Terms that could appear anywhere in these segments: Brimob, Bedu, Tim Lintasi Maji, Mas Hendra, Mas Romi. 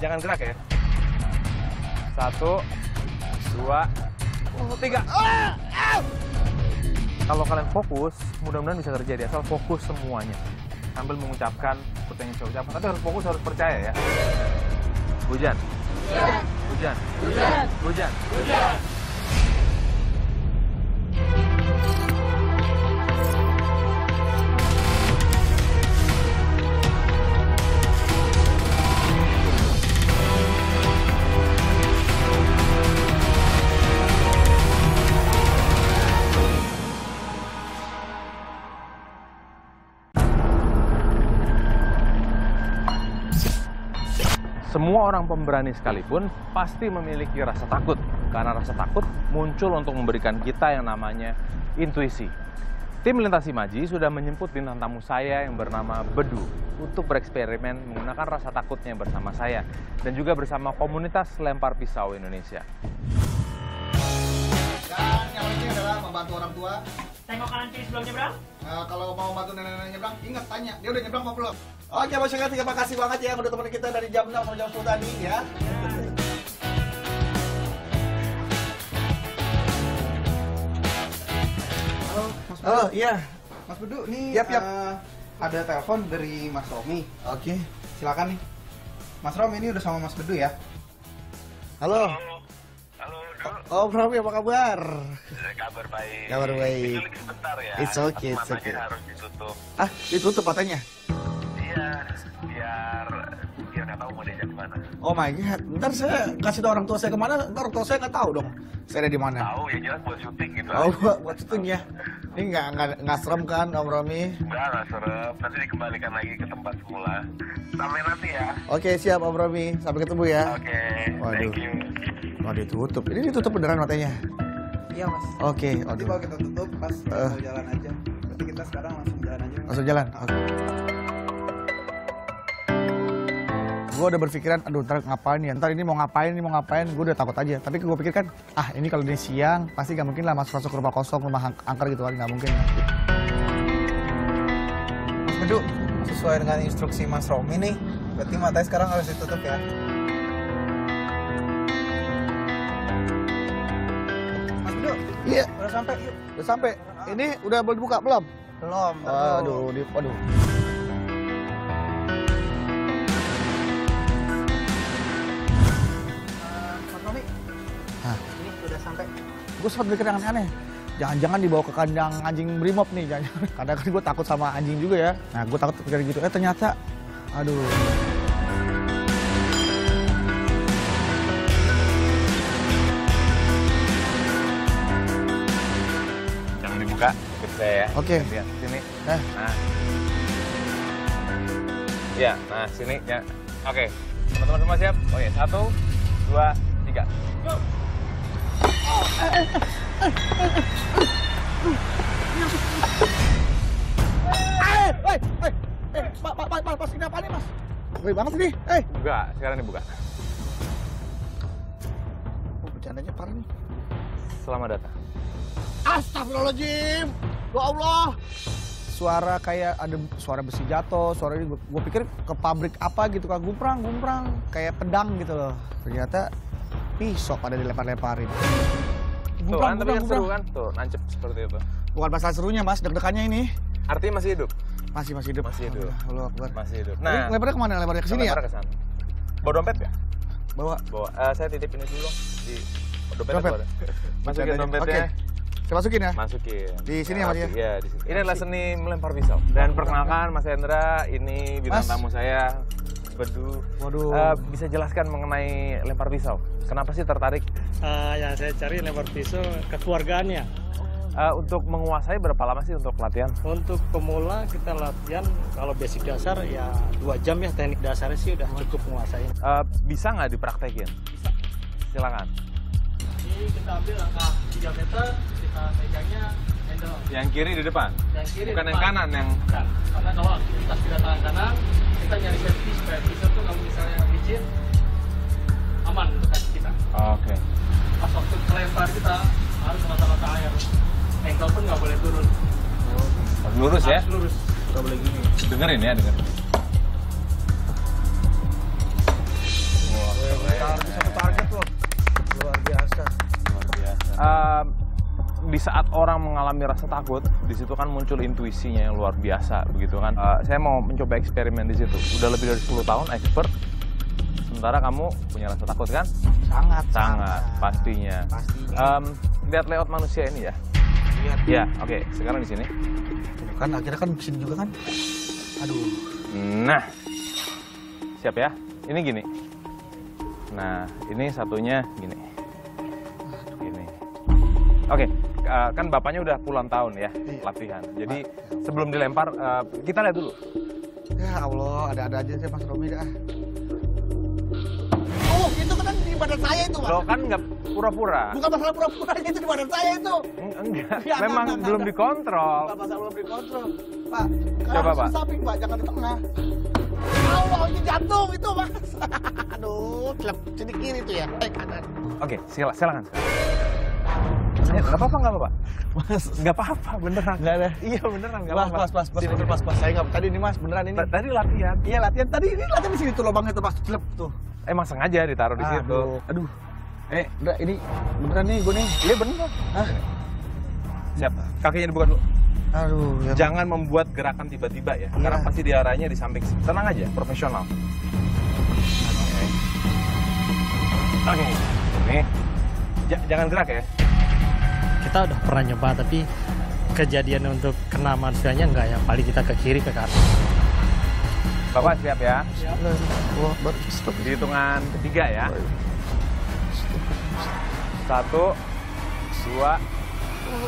Jangan gerak ya. 1, 2, 3. Kalau kalian fokus, mudah-mudahan bisa terjadi. Asal fokus semuanya. Sambil mengucapkan seperti yang saya ucapkan. Tapi harus fokus, harus percaya ya. Hujan. Hujan. Hujan. Hujan. Hujan. Hujan. Semua orang pemberani sekalipun pasti memiliki rasa takut. Karena rasa takut muncul untuk memberikan kita yang namanya intuisi. Tim Lintasi Maji sudah menjemput bintang tamu saya yang bernama Bedu untuk bereksperimen menggunakan rasa takutnya bersama saya dan juga bersama komunitas lempar pisau Indonesia. Dan yang penting adalah membantu orang tua. Tengok kanan kiri sebelum nyebrang. Kalau mau bantu nenek-nenek nyebrang, ingat tanya dia udah nyebrang apa belum. Oke, Mas Hendra, terima kasih banget ya udah teman kita dari jam 6 sampai jam 10 tadi ya. Halo, Mas Bedu. Oh, iya. Mas Bedu, nih ada telepon dari Mas Romi. Oke, silakan nih. Mas Romi ini udah sama Mas Bedu ya? Halo. Halo, Bedu. Oh, Romi apa kabar? Kabar baik. Kabar baik. Itu sebentar ya. It's okay, it's okay. Harus ditutup. Ah, ditutup matanya? Biar nggak tahu mau diajak kemana. Oh my god, ntar saya kasih tau orang tua saya kemana, ntar orang tua saya nggak tahu dong saya ada di mana. Tahu ya jelas buat syuting gitu. Oh buat syuting ya. Ini nggak serem kan Om Romi? Nggak serem, nanti dikembalikan lagi ke tempat semula. Sampai nanti ya. Oke siap Om Romi, sampai ketemu ya. Oke. Waduh. Oh ditutup, ini ditutup beneran matanya? Iya mas. Oke. Nanti kalau kita tutup pas jalan aja. Nanti kita sekarang langsung jalan aja. Langsung jalan. Oke. Gue udah berpikiran, aduh ntar ngapain ya, ntar ini mau ngapain, gue udah takut aja. Tapi gue pikir kan, ah ini kalau ini siang, pasti gak mungkin lah masuk ke rumah kosong, rumah angker gitu kan, gak mungkin. Mas Bedu, sesuai dengan instruksi Mas Romi nih, berarti matanya sekarang harus ditutup ya. Mas Bedu, iya. Udah sampai yuk. Udah sampai, ini udah boleh dibuka belum? Belum. Aduh. Gue sempat mikir yang aneh-aneh, jangan-jangan dibawa ke kandang anjing Brimob nih, jangan-jangan. Kadang kan gue takut sama anjing juga ya. Nah gue takut pikir gitu, ternyata, aduh. Jangan dibuka, ikut saya ya. Oke. Lihat, sini. Nah. Ya, nah sini ya. Oke, teman-teman semua siap? Oke, 1, 2, 3. Go! Pas ini apa nih mas? Ngeri banget ini. Buka, sekarang dibuka. Bercandanya parah nih. Selamat datang. Astagfirullahaladzim. Ya Allah. Suara kayak ada suara besi jatuh. Suara ini gue pikir ke pabrik apa gitu kan. Gumprang. Kayak pedang gitu loh. Ternyata pisau pada dilempar-lemparin. Tuh, tapi yang seru kan? Tuh, nancep seperti itu. Bukan masalah serunya, Mas. Deg-degannya ini. Artinya masih hidup? Masih hidup. Masih hidup. Allah Akbar. Masih hidup. Nah, lebarnya kemana? Lebarnya ke sini ya? Lebarnya ke sana. Bawa dompet nggak? Bawa. Saya titip ini dulu, di dompet. Masukin dompetnya. Saya masukin ya? Masukin. Di sini ya, Mas? Iya, di sini. Ini adalah seni melempar pisau. Dan perkenalkan, Mas Hendra, ini bintang tamu saya. Bedu. Waduh. Bisa jelaskan mengenai lempar pisau? Kenapa sih tertarik? Yang saya cari lempar pisau kekeluargaannya. Untuk menguasai berapa lama sih untuk latihan? Untuk pemula kita latihan kalau basic dasar ya 2 jam ya, teknik dasarnya sih udah cukup menguasai. Bisa nggak dipraktekin? Bisa. Silakan. Ini kita ambil langkah 3 meter, kita pegangnya handle. Yang kiri di depan? Yang kiri bukan depan. Yang kanan yang... Bukan. Karena kalau aktivitas di tangan kanan, kita nyari safety supaya bisa tuh kalau misalnya pijit aman untuk kaki kita. Oke. Pas waktu melempar kita harus mata-mata air. Angle pun nggak boleh turun. Harus lurus ya? Harus lurus. Nggak boleh gini. Dengerin ya, dengerin. di saat orang mengalami rasa takut, di situ kan muncul intuisinya yang luar biasa, begitu kan. Saya mau mencoba eksperimen di situ. Udah lebih dari 10 tahun expert. Sementara kamu punya rasa takut kan? Sangat, sangat pastinya. Lihat layout manusia ini ya. Lihat. Ya, oke. Sekarang di sini. Kan akhirnya kan di sini juga kan. Aduh. Nah. Siap ya? Ini gini. Nah, ini satunya gini. Gini. Oke. Kan bapaknya udah puluhan tahun ya latihan. Jadi sebelum dilempar, kita lihat dulu. Ya Allah, ada-ada aja sih Mas Romi dah. Oh, itu kan di badan saya itu, Mas. Loh, kan nggak pura-pura. Bukan masalah pura-puranya, itu di badan saya itu. Enggak, memang belum dikontrol. Bukan masalah belum dikontrol. Pak, coba Pak. Samping, Pak, jangan di tengah. Allah, ini jantung itu, Mas. Aduh, celep, jadi kiri itu ya, kanan. Oke, silakan. Ya, nggak apa-apa. Mas, nggak apa-apa, beneran. Nggak ada. Iya, beneran, nggak apa-apa. Pas. Saya nggak, tadi ini Mas, beneran ini. Tadi latihan. Iya, latihan. Tadi ini latihan di situ lubangnya tuh, Mas, celep tuh. Emang sengaja ditaruh di situ. Aduh. Udah, ini beneran nih, gue nih. Iya, bener. Hah? Siap, kakinya dibuka dulu. Aduh. Jangan membuat gerakan tiba-tiba ya, karena pasti diarahnya di samping. Tenang aja, profesional. Oke. Nih. Jangan gerak ya. Kita udah pernah nyoba, tapi kejadian untuk kena manusianya enggak ya. Paling kita ke kiri, ke kanan. Bapak siap ya? Siap. Di hitungan ketiga ya. 1, 2,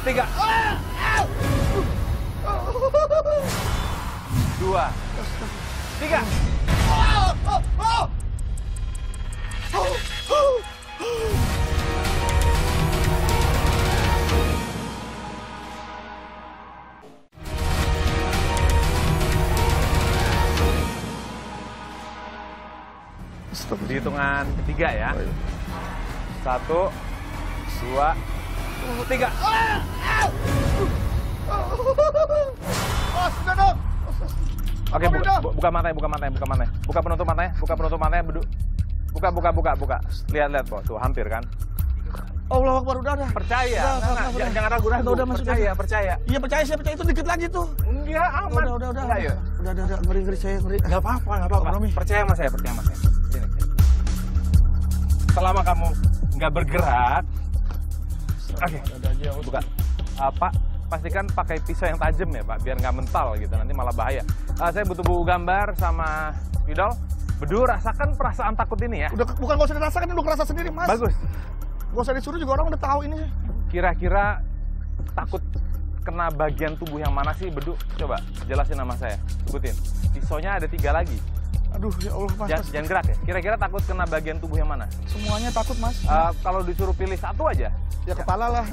3. 2, 3. Di hitungan ketiga ya. 1, 2, 3. Oke, buka matanya. Buka penutup matanya, Bedu. Buka. Lihat, Bos. Tuh, hampir kan? Allah Akbar, udah. Percaya. Udah. Jangan ragu-ragu. Percaya. Iya, percaya. Itu dikit lagi tuh. Enggak, aman. Udah. Ayo. Udah. Ngeri saya, ngeri. Enggak apa-apa, Romi. Percaya sama saya. Selama kamu nggak bergerak. Oke. Buka. Pak, pastikan pakai pisau yang tajam ya, Pak, biar nggak mental gitu, nanti malah bahaya. Saya butuh buku gambar sama Idol. Bedu, rasakan perasaan takut ini ya. Bukan nggak usah dirasakan, ini udah kerasa sendiri, Mas. Bagus. Nggak usah disuruh juga, orang udah tahu ini. Kira-kira takut kena bagian tubuh yang mana sih, Bedu? Coba jelasin nama saya, sebutin. Pisaunya ada 3 lagi. Aduh, ya Allah, Mas. Jangan gerak ya. Kira-kira takut kena bagian tubuh yang mana? Semuanya takut, Mas. Kalau disuruh pilih satu aja? Ya kepala lah.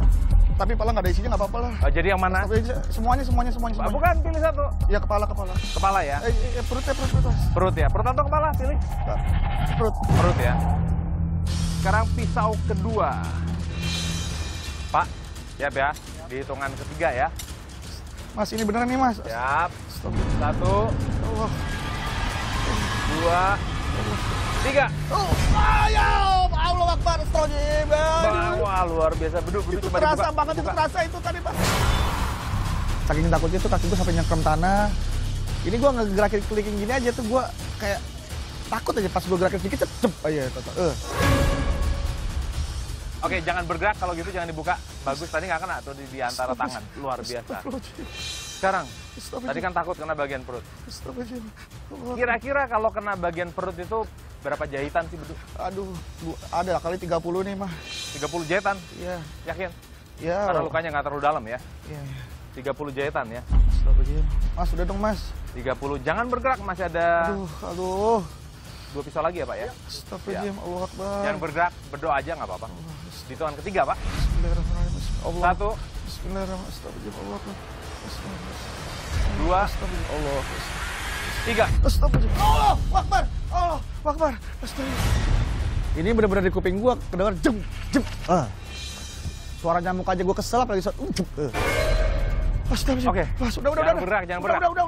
Tapi kepala nggak ada isinya, nggak apa-apa lah. Jadi yang mana? Semuanya. Bukan, pilih satu. Ya, kepala. Kepala ya? Perut, Mas. Perut ya? Perut atau kepala? Pilih. Perut ya? Sekarang pisau kedua. Pak, siap ya? Di hitungan ketiga ya. Mas, ini beneran nih, Mas. Siap. Stop. 1, 2, 3. Allah Akbar, wah, luar biasa. Bedu, coba dibuka. Terasa banget itu tadi, Pak. Saking takutnya tuh kaki gue sampai nyengkram tanah. Ini gue ngegerakin kelingking gini aja tuh gue kayak takut aja, pas gue gerakin sedikit cep aja. Oke, jangan bergerak, kalau gitu jangan dibuka. Bagus, tadi nggak kena tuh di antara tangan. Luar biasa. Sekarang, tadi kan takut kena bagian perut. Kira-kira kalau kena bagian perut itu berapa jahitan sih, Bedu? Aduh, ada lah, kali 30 nih, Mah. 30 jahitan? Iya. Yakin? Iya. Karena lukanya nggak terlalu dalam ya? Iya. 30 jahitan ya? Mas, udah dong, Mas. 30. Jangan bergerak, masih ada... Aduh. 2 pisau lagi ya, Pak, ya? Astagfirullahaladzim, Allah Akbar. Jangan bergerak, berdoa aja nggak apa-apa. Di hitungan ketiga, Pak. Bismillahirrahmanirrahim. 1. Bismillahirrahmanirrahim. Astagfirullahaladzim, Allah Akbar. 2. Astagfirullah. 3. Astagfirullah. Allah Akbar. Astagfirullah. Ini benar-benar di kuping gua kedengar jem. Suara nyamuk aja gua kesel apalagi suara Astagfirullah. Oke. Mas, udah.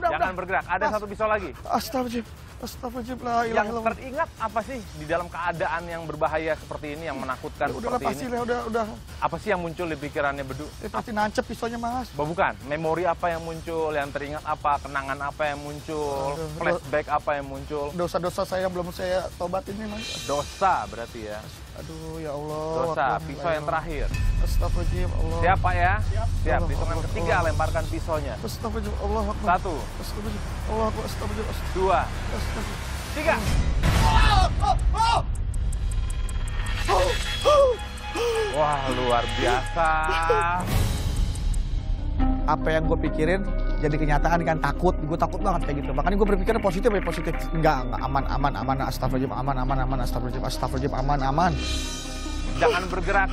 Jangan bergerak. Ada satu pisau lagi. Astagfirullah. Yang teringat apa sih di dalam keadaan yang berbahaya seperti ini, yang menakutkan seperti ini? Udah. Apa sih yang muncul di pikirannya Bedu? Pasti nancep pisaunya, Mas. Bukan, memori apa yang muncul, yang teringat apa, kenangan apa yang muncul, flashback apa yang muncul? Dosa-dosa saya belum saya tobat ini, Mas. Dosa berarti ya? Aduh, ya Allah. Dosa, pisau yang terakhir. Astagfirullah, Allah. Siap, Pak ya? Siap, hitungan ketiga lemparkan pisaunya. Astagfirullah, Allah. 1. Allah, astagfirullah. 2. 3. Wah, luar biasa. Apa yang gue pikirin jadi kenyataan kan, takut. Gue takut banget kayak gitu. Makanya gue berpikir positif. Enggak, aman. Astagfirullah, aman. Astagfirullah, aman. Jangan bergerak,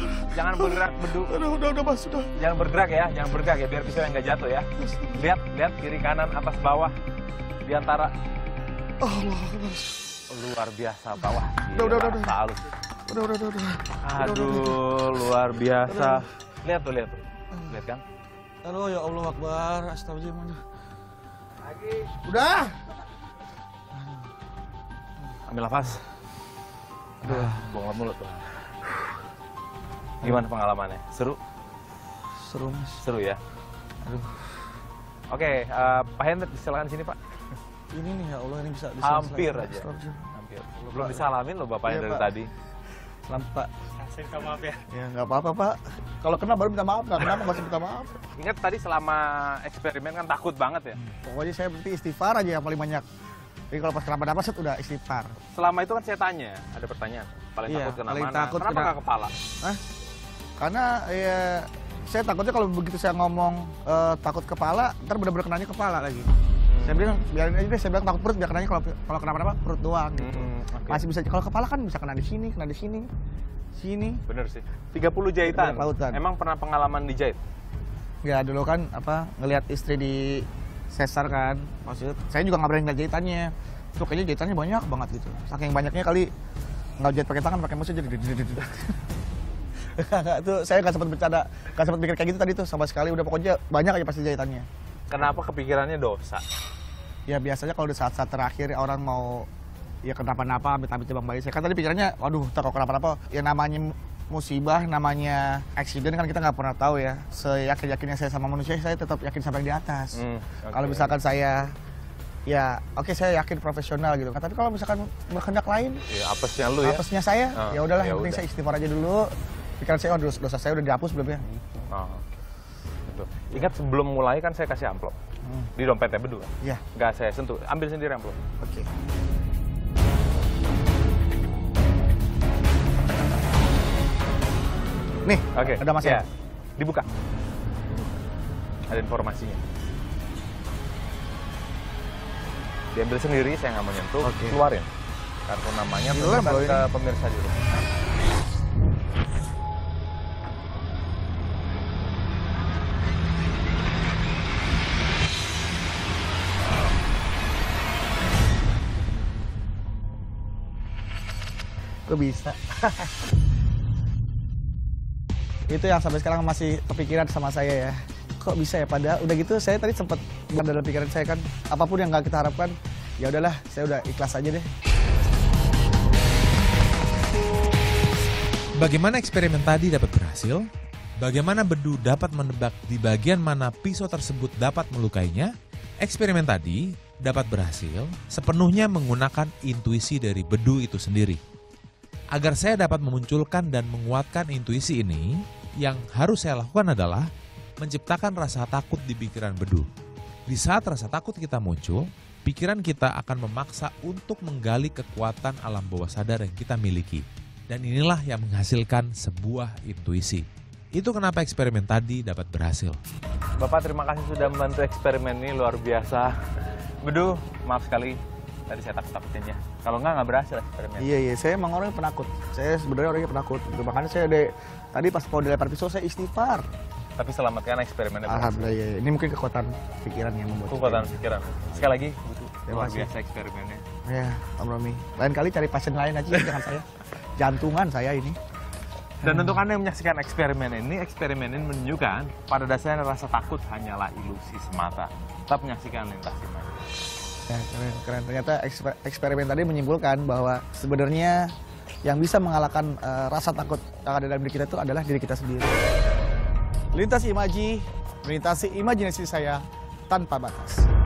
Bedu. Udah, Mas, udah. Jangan bergerak ya, biar pisaunya nggak jatuh ya. Lihat, kiri, kanan, atas, bawah, di antara. Allah, Mas. Luar biasa, bawah. Udah. Udah. Aduh, luar biasa. Lihat tuh. Lihat kan? Halo, ya Allah Akbar, astagfirullah. Lagi. Udah. Ambil nafas. Aduh, buang mulut tuh. Gimana pengalamannya? Seru? Seru, Mas. Seru ya? Aduh. Oke, Pak Hendra, silakan sini, Pak. Ini nih, ya Allah, ini bisa hampir aja. Hampir. Belum disalamin loh Bapaknya dari tadi. Lampak. Kasih maaf ya. Ya, nggak apa-apa, Pak. Kalau kena baru minta maaf, nggak kenapa masih minta maaf. Ingat tadi selama eksperimen kan takut banget ya? Pokoknya saya berarti istighfar aja yang paling banyak. Jadi kalau pas kenapa-napa, udah istighfar. Selama itu kan saya tanya, ada pertanyaan. Paling takut kena mana? Kenapa nggak kepala? Hah? Karena ya saya takutnya kalau begitu saya ngomong takut kepala, ntar benar-benar kenanya kepala lagi. Saya bilang biarin aja deh, saya bilang takut perut, biar kenanya kalau kenapa-napa perut doang gitu. Okay. Masih bisa, kalau kepala kan bisa kena di sini, sini. Bener sih. 30 jahitan. Emang pernah pengalaman dijahit? Ya dulu kan ngelihat istri di sesar kan. Maksudnya saya juga nggak berani ngeliat jahitannya. Itu kayaknya jahitannya banyak banget gitu. Saking banyaknya kali nggak jahit pakai tangan, pakai mesin jadi. Itu saya nggak sempat bercanda, nggak sempat pikir kayak gitu tadi tuh sama sekali. Udah pokoknya banyak aja pasti jahitannya. Kenapa kepikirannya dosa? Ya biasanya kalau di saat-saat terakhir orang mau ya kenapa-napa, amit-amit bang bayi. Saya kan tadi pikirannya, waduh, kalau kenapa-napa, ya namanya musibah, namanya aksiden kan kita nggak pernah tahu ya. Seyakin-yakinnya saya sama manusia, saya tetap yakin sampai di atas. Kalau misalkan saya ya saya yakin profesional gitu. Tapi kalau misalkan berkendak lain, ya, apesnya lu ya. Apesnya saya, ya udahlah, yang penting saya istighfar aja dulu. Pikiran saya, oh, dosa saya udah dihapus belum ya? Gitu. Ingat sebelum mulai kan saya kasih amplop. Di dompetnya berdua. Iya. Nggak saya sentuh, ambil sendiri amplop. Oke. Nih, ada masalah. Ya. Dibuka. Ada informasinya. Diambil sendiri, saya nggak mau nyentuh, keluarin. Kartu namanya, terlihat ke pemirsa di rumah. Gue bisa. Itu yang sampai sekarang masih kepikiran sama saya ya. Kok bisa ya? Padahal udah gitu saya tadi sempat dalam pikiran saya kan, apapun yang gak kita harapkan, ya udahlah, saya udah ikhlas aja deh. Bagaimana eksperimen tadi dapat berhasil? Bagaimana Bedu dapat menebak di bagian mana pisau tersebut dapat melukainya? Eksperimen tadi dapat berhasil sepenuhnya menggunakan intuisi dari Bedu itu sendiri. Agar saya dapat memunculkan dan menguatkan intuisi ini, yang harus saya lakukan adalah menciptakan rasa takut di pikiran Bedu. Di saat rasa takut kita muncul, pikiran kita akan memaksa untuk menggali kekuatan alam bawah sadar yang kita miliki. Dan inilah yang menghasilkan sebuah intuisi. Itu kenapa eksperimen tadi dapat berhasil. Bapak, terima kasih sudah membantu eksperimen ini, luar biasa. Bedu, maaf sekali. Tadi saya takut-takutin ya. Kalau nggak berhasil eksperimen. Iya, saya emang orangnya penakut. Saya sebenarnya orangnya penakut. Makanya saya tadi pas mau dilempar pisau, saya istighfar. Tapi selamatkan eksperimennya. Alhamdulillah, iya. Ini mungkin kekuatan pikiran yang membuat. Kekuatan pikiran. Sekali lagi, luar biasa eksperimennya. Iya, Om Romi. Lain kali cari pasien lain aja, jangan saya. Jantungan saya ini. Dan untuk Anda yang menyaksikan eksperimen ini menunjukkan pada dasarnya rasa takut hanyalah ilusi semata. Tetap menyaksikan Lintasi Maji. Ya, keren. Ternyata eksperimen tadi menyimpulkan bahwa sebenarnya yang bisa mengalahkan rasa takut yang ada dalam diri kita itu adalah diri kita sendiri. Lintasi Maji, melintasi imajinasi saya tanpa batas.